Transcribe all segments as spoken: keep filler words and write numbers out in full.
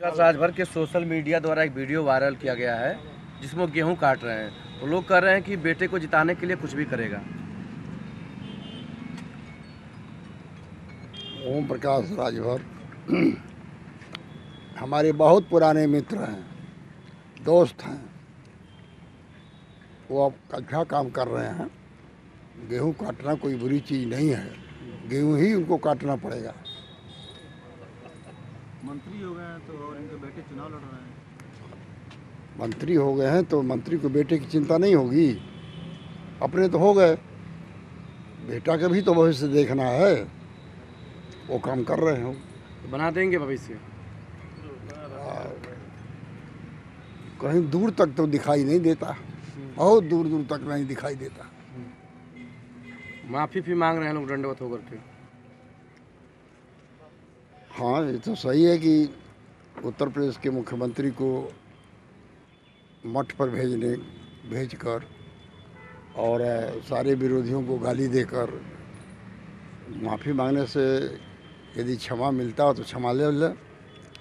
मुख्तार राजभर के social media द्वारा एक वीडियो वायरल किया गया है जिसमें गेहूं काट रहे हैं, तो लोग कह रहे हैं कि बेटे को जिताने के लिए कुछ भी करेगा। ओम प्रकाश राजभर हमारे बहुत पुराने मित्र हैं, दोस्त हैं। वो आप अच्छा काम कर रहे हैं। गेहूं काटना कोई बुरी चीज़ नहीं है, गेहूं ही उनको काटना पड़ेगा। मंत्री हो गए हैं तो और इनके बेटे चुनाव लड़ रहे हैं। मंत्री हो गए हैं तो मंत्री को बेटे की चिंता नहीं होगी। अपने तो हो गए, बेटा का भी तो भविष्य देखना है। वो काम कर रहे हो तो बना देंगे भविष्य। कहीं दूर तक तो दिखाई नहीं देता, बहुत दूर दूर तक नहीं दिखाई देता। माफ़ी भी मांग रहे हैं लोग दंडवत होकर के। हाँ, ये तो सही है कि उत्तर प्रदेश के मुख्यमंत्री को मठ पर भेजने भेजकर और सारे विरोधियों को गाली देकर माफ़ी मांगने से यदि क्षमा मिलता हो तो क्षमा ले ले।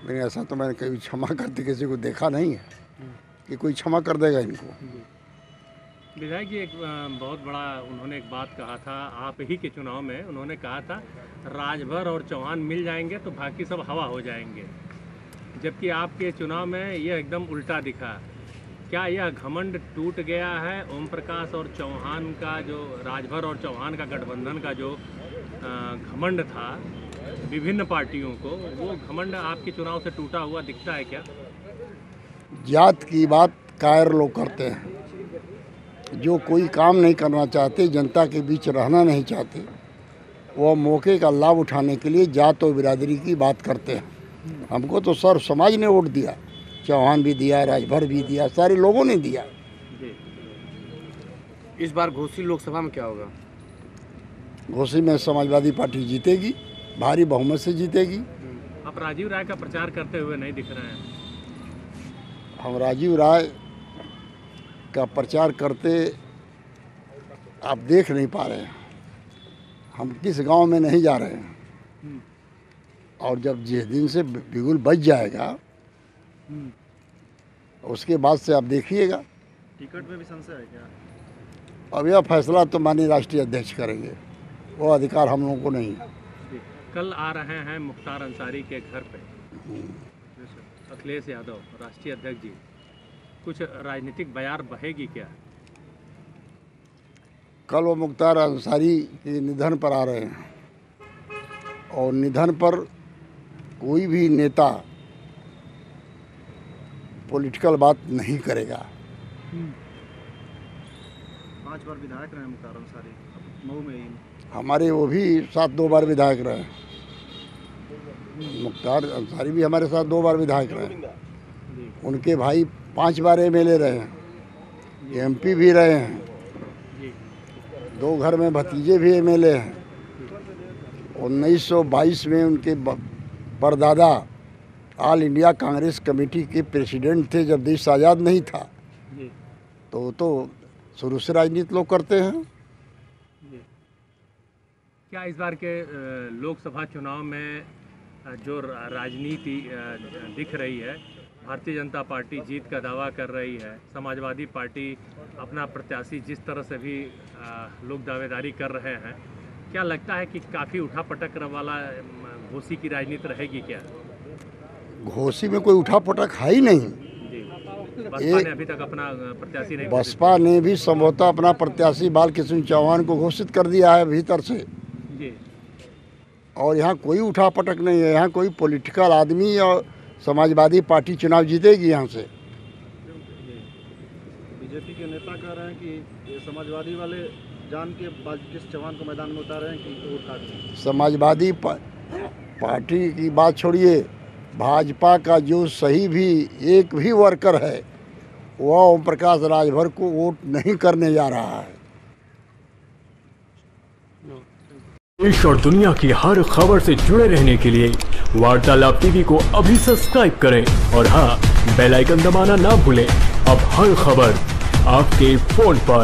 लेकिन ऐसा तो मैंने कभी क्षमा करते किसी को देखा नहीं है कि कोई क्षमा कर देगा इनको। विधायक जी, एक बहुत बड़ा उन्होंने एक बात कहा था आप ही के चुनाव में। उन्होंने कहा था राजभर और चौहान मिल जाएंगे तो बाकी सब हवा हो जाएंगे, जबकि आपके चुनाव में यह एकदम उल्टा दिखा। क्या यह घमंड टूट गया है? ओम प्रकाश और चौहान का जो राजभर और चौहान का गठबंधन का जो घमंड था विभिन्न पार्टियों को, वो घमंड आपके चुनाव से टूटा हुआ दिखता है क्या? जात की बात कायर लोग करते हैं, जो कोई काम नहीं करना चाहते, जनता के बीच रहना नहीं चाहते, वह मौके का लाभ उठाने के लिए जात और बिरादरी की बात करते हैं। हमको तो सर्व समाज ने वोट दिया, चौहान भी दिया, राजभर भी दिया, सारे लोगों ने दिया। इस बार घोसी लोकसभा में क्या होगा? घोसी में समाजवादी पार्टी जीतेगी, भारी बहुमत से जीतेगी। आप राजीव राय का प्रचार करते हुए नहीं दिख रहे हैं। हम राजीव राय का प्रचार करते आप देख नहीं पा रहे हैं। हम किस गांव में नहीं जा रहे हैं। और जब जिस दिन से बिगुल बच जाएगा उसके बाद से आप देखिएगा। टिकट में भी संशय है क्या? अब यह फैसला तो माननीय राष्ट्रीय अध्यक्ष करेंगे, वो अधिकार हम लोगों को नहीं है। कल आ रहे हैं मुख्तार अंसारी के घर पे अखिलेश यादव राष्ट्रीय अध्यक्ष जी, कुछ राजनीतिक बयार बहेगी क्या? कल वो मुख्तार अंसारी के निधन पर आ रहे हैं, और निधन पर कोई भी नेता पॉलिटिकल बात नहीं करेगा। पांच बार विधायक रहे मुख्तार अंसारी, मऊ में ही हमारे, वो भी साथ दो बार विधायक रहे। मुख्तार अंसारी भी हमारे साथ दो बार विधायक रहे। उनके भाई पाँच बार एम एल ए रहे हैं, एम पी भी रहे हैं, दो घर में भतीजे भी एम एल ए हैं। उन्नीस सौ बाईस में उनके परदादा ऑल इंडिया कांग्रेस कमेटी के प्रेसिडेंट थे जब देश आज़ाद नहीं था। तो तो शुरू से राजनीति लोग करते हैं। क्या इस बार के लोकसभा चुनाव में जो राजनीति दिख रही है, भारतीय जनता पार्टी जीत का दावा कर रही है, समाजवादी पार्टी अपना प्रत्याशी जिस तरह से भी लोग दावेदारी कर रहे हैं, क्या लगता है कि काफ़ी उठा पटक वाला घोसी की राजनीति रहेगी क्या? घोसी में कोई उठा पटक है ही नहीं। बसपा ने अभी तक अपना प्रत्याशी नहीं, बसपा ने भी संभवतः अपना प्रत्याशी बाल किशन चौहान को घोषित कर दिया है भीतर से। जी, और यहाँ कोई उठा पटक नहीं है। यहाँ कोई पॉलिटिकल आदमी और समाजवादी पार्टी चुनाव जीतेगी यहाँ से। बीजेपी के नेता कह रहे हैं कि ये समाजवादी वाले जान के बाल किशन चौहान को मैदान में उतार रहे हैं कि वोट काट। समाजवादी पा, पार्टी की बात छोड़िए, भाजपा का जो सही भी एक भी वर्कर है वह ओम प्रकाश राजभर को वोट नहीं करने जा रहा है। देश और दुनिया की हर खबर से जुड़े रहने के लिए वार्तालाप टीवी को अभी सब्सक्राइब करें और हाँ, बेल आइकन दबाना ना भूलें। अब हर खबर आपके फोन पर।